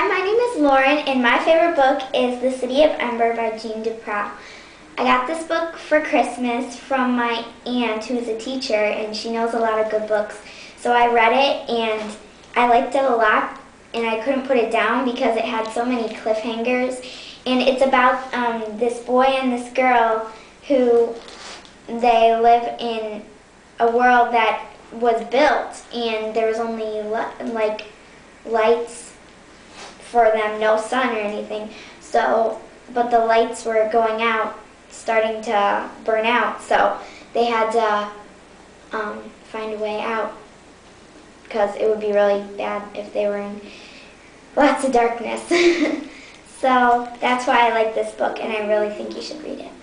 Hi, my name is Lauren, and my favorite book is The City of Ember by Jeanne DuPrau. I got this book for Christmas from my aunt, who is a teacher, and she knows a lot of good books. So I read it, and I liked it a lot, and I couldn't put it down because it had so many cliffhangers. And it's about this boy and this girl who they live in a world that was built, and there was only like lights for them, no sun or anything. So, but the lights were going out, starting to burn out. So they had to find a way out, because it would be really bad if they were in lots of darkness. So that's why I like this book, and I really think you should read it.